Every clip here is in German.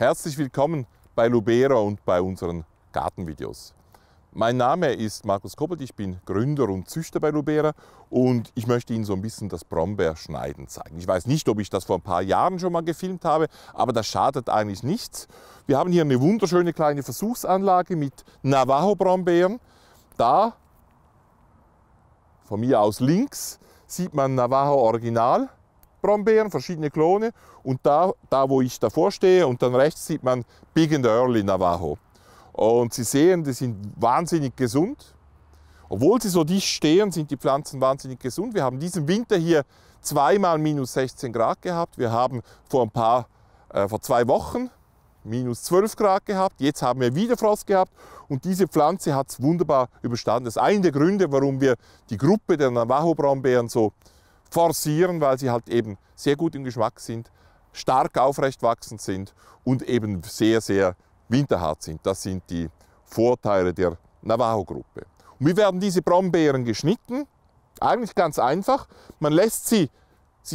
Herzlich willkommen bei Lubera und bei unseren Gartenvideos. Mein Name ist Markus Koppelt, ich bin Gründer und Züchter bei Lubera und ich möchte Ihnen so ein bisschen das Brombeerschneiden zeigen. Ich weiß nicht, ob ich das vor ein paar Jahren schon mal gefilmt habe, aber das schadet eigentlich nichts. Wir haben hier eine wunderschöne kleine Versuchsanlage mit Navajo-Brombeeren. Da, von mir aus links, sieht man Navajo-Original-Brombeeren, verschiedene Klone. Und da, wo ich davor stehe und dann rechts, sieht man Big and Early Navaho. Und Sie sehen, die sind wahnsinnig gesund. Obwohl sie so dicht stehen, sind die Pflanzen wahnsinnig gesund. Wir haben diesen Winter hier zweimal minus 16 Grad gehabt. Wir haben vor 2 Wochen minus 12 Grad gehabt. Jetzt haben wir wieder Frost gehabt. Und diese Pflanze hat es wunderbar überstanden. Das ist einer der Gründe, warum wir die Gruppe der Navajo-Brombeeren so forcieren, weil sie halt eben sehr gut im Geschmack sind, stark aufrecht wachsend sind und eben sehr, sehr winterhart sind. Das sind die Vorteile der Navajo-Gruppe. Und wie werden diese Brombeeren geschnitten? Eigentlich ganz einfach. Man lässt sie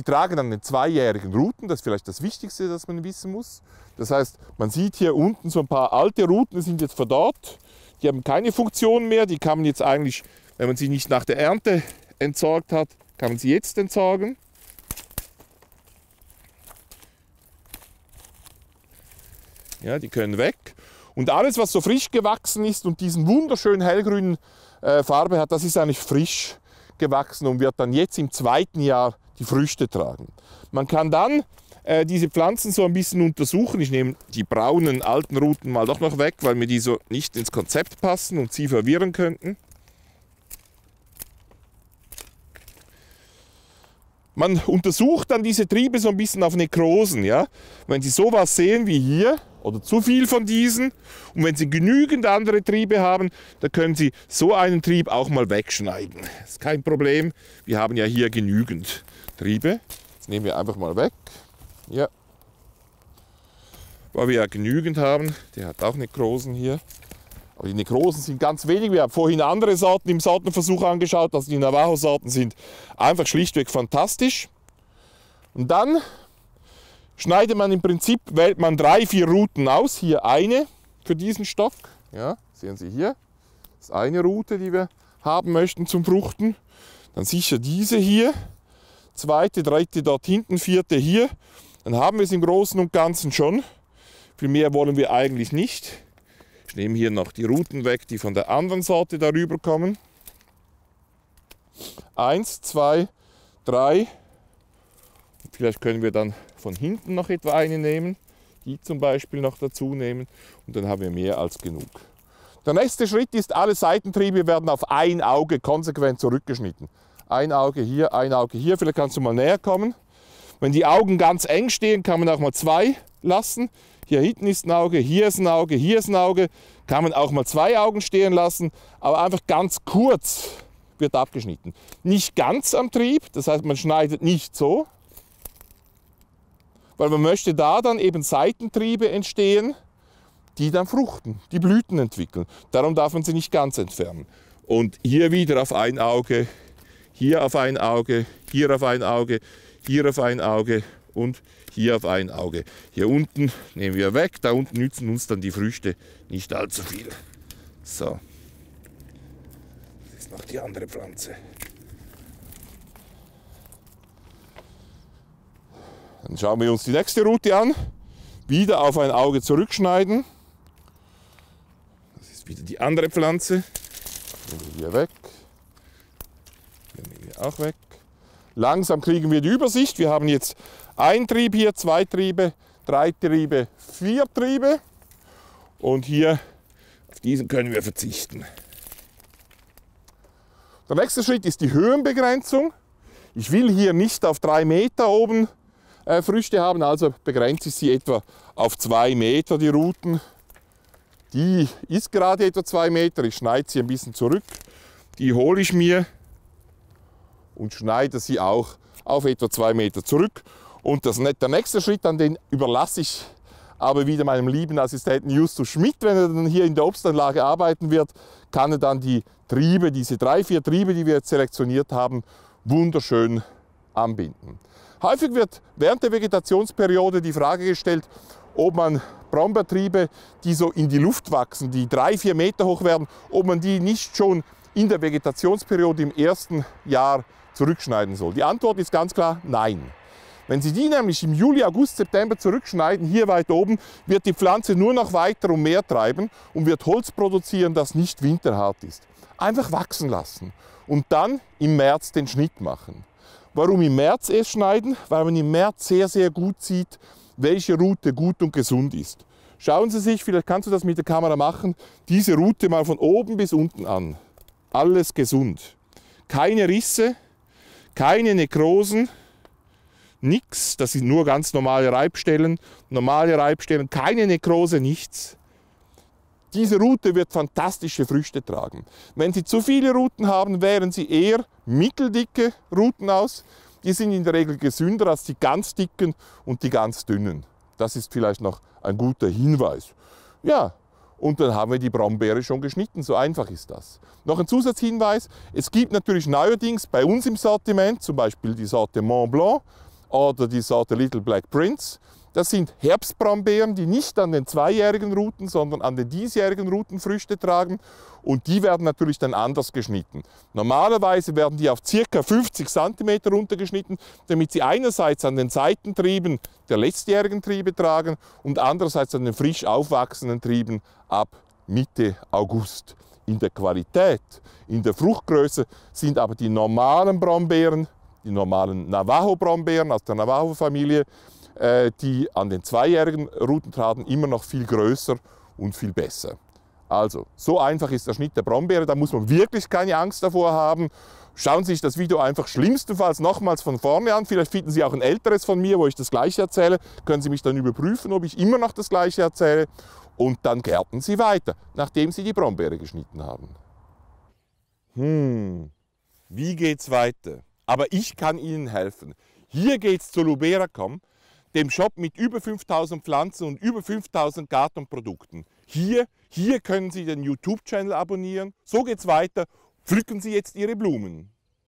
tragen an den 2-jährigen Ruten. Das ist vielleicht das Wichtigste, das man wissen muss. Das heißt, man sieht hier unten so ein paar alte Ruten, die sind jetzt verdorrt. Die haben keine Funktion mehr. Die kann man jetzt eigentlich, wenn man sie nicht nach der Ernte entsorgt hat, kann man sie jetzt entsorgen. Ja, die können weg. Und alles, was so frisch gewachsen ist und diesen wunderschönen hellgrünen Farbe hat, das ist eigentlich frisch gewachsen und wird dann jetzt im 2. Jahr die Früchte tragen. Man kann dann diese Pflanzen so ein bisschen untersuchen. Ich nehme die braunen alten Ruten mal doch noch weg, weil mir die so nicht ins Konzept passen und sie verwirren könnten. Man untersucht dann diese Triebe so ein bisschen auf Nekrosen. Ja? Wenn Sie sowas sehen wie hier oder zu viel von diesen und wenn Sie genügend andere Triebe haben, dann können Sie so einen Trieb auch mal wegschneiden. Das ist kein Problem, wir haben ja hier genügend Triebe. Das nehmen wir einfach mal weg, ja. Weil wir ja genügend haben. Der hat auch Nekrosen hier. Aber die Nekrosen sind ganz wenig. Wir haben vorhin andere Sorten im Sortenversuch angeschaut. Also die Navajo-Sorten sind einfach schlichtweg fantastisch. Und dann schneidet man im Prinzip, wählt man 3, 4 Ruten aus. Hier eine für diesen Stock. Ja, sehen Sie hier. Das ist eine Rute, die wir haben möchten zum Fruchten. Dann sicher diese hier. 2., 3. dort hinten, 4. hier. Dann haben wir es im Großen und Ganzen schon. Viel mehr wollen wir eigentlich nicht. Ich nehme hier noch die Ruten weg, die von der anderen Sorte darüber kommen. 1, 2, 3. Vielleicht können wir dann von hinten noch etwa eine nehmen, die zum Beispiel noch dazu nehmen und dann haben wir mehr als genug. Der nächste Schritt ist, alle Seitentriebe werden auf ein Auge konsequent zurückgeschnitten. Ein Auge hier, ein Auge hier. Vielleicht kannst du mal näher kommen. Wenn die Augen ganz eng stehen, kann man auch mal 2 lassen. Hier hinten ist ein Auge, hier ist ein Auge, hier ist ein Auge. Kann man auch mal 2 Augen stehen lassen, aber einfach ganz kurz wird abgeschnitten. Nicht ganz am Trieb, das heißt, man schneidet nicht so, weil man möchte da dann eben Seitentriebe entstehen, die dann fruchten, die Blüten entwickeln. Darum darf man sie nicht ganz entfernen. Und hier wieder auf ein Auge, hier auf ein Auge, hier auf ein Auge, hier auf ein Auge und hier auf ein Auge. Hier unten nehmen wir weg, da unten nützen uns dann die Früchte nicht allzu viel. So, das ist noch die andere Pflanze. Dann schauen wir uns die nächste Rute an. Wieder auf ein Auge zurückschneiden. Das ist wieder die andere Pflanze. Nehmen wir hier weg. Hier nehmen wir auch weg. Langsam kriegen wir die Übersicht. Wir haben jetzt 1 Trieb hier, 2 Triebe, 3 Triebe, 4 Triebe. Und hier, auf diesen können wir verzichten. Der nächste Schritt ist die Höhenbegrenzung. Ich will hier nicht auf 3 Meter oben Früchte haben, also begrenze ich sie etwa auf 2 Meter, die Ruten. Die ist gerade etwa 2 Meter, ich schneide sie ein bisschen zurück. Die hole ich mir und schneide sie auch auf etwa 2 Meter zurück. Und der nächste Schritt, an den überlasse ich aber wieder meinem lieben Assistenten Justus Schmidt. Wenn er dann hier in der Obstanlage arbeiten wird, kann er dann die Triebe, diese 3, 4 Triebe, die wir jetzt selektioniert haben, wunderschön anbinden. Häufig wird während der Vegetationsperiode die Frage gestellt, ob man Brombeertriebe, die so in die Luft wachsen, die 3–4 Meter hoch werden, ob man die nicht schon in der Vegetationsperiode im ersten Jahr zurückschneiden soll. Die Antwort ist ganz klar nein. Wenn Sie die nämlich im Juli, August, September zurückschneiden, hier weit oben, wird die Pflanze nur noch weiter und mehr treiben und wird Holz produzieren, das nicht winterhart ist. Einfach wachsen lassen und dann im März den Schnitt machen. Warum im März erst schneiden? Weil man im März sehr, sehr gut sieht, welche Rute gut und gesund ist. Schauen Sie sich, vielleicht kannst du das mit der Kamera machen, diese Rute mal von oben bis unten an. Alles gesund. Keine Risse, keine Nekrosen. Nichts, das sind nur ganz normale Reibstellen, keine Nekrose, nichts. Diese Rute wird fantastische Früchte tragen. Wenn Sie zu viele Ruten haben, wählen Sie eher mitteldicke Ruten aus. Die sind in der Regel gesünder als die ganz dicken und die ganz dünnen. Das ist vielleicht noch ein guter Hinweis. Ja, und dann haben wir die Brombeere schon geschnitten, so einfach ist das. Noch ein Zusatzhinweis, es gibt natürlich neuerdings bei uns im Sortiment, zum Beispiel die Sorte Mont Blanc, oder die Sorte Little Black Prince. Das sind Herbstbrombeeren, die nicht an den zweijährigen Ruten, sondern an den diesjährigen Ruten Früchte tragen. Und die werden natürlich dann anders geschnitten. Normalerweise werden die auf ca. 50 cm runtergeschnitten, damit sie einerseits an den Seitentrieben der letztjährigen Triebe tragen und andererseits an den frisch aufwachsenden Trieben ab Mitte August. In der Qualität, in der Fruchtgröße sind aber die normalen Brombeeren, die normalen Navajo-Brombeeren aus der Navajo-Familie, die an den zweijährigen Ruten tragen, immer noch viel größer und viel besser. Also, so einfach ist der Schnitt der Brombeere, da muss man wirklich keine Angst davor haben. Schauen Sie sich das Video einfach schlimmstenfalls nochmals von vorne an. Vielleicht finden Sie auch ein älteres von mir, wo ich das Gleiche erzähle. Können Sie mich dann überprüfen, ob ich immer noch das Gleiche erzähle. Und dann gärten Sie weiter, nachdem Sie die Brombeere geschnitten haben. Wie geht's weiter? Aber ich kann Ihnen helfen. Hier geht's zu Lubera, dem Shop mit über 5000 Pflanzen und über 5000 Gartenprodukten. Hier können Sie den YouTube-Channel abonnieren. So geht's weiter. Pflücken Sie jetzt Ihre Blumen.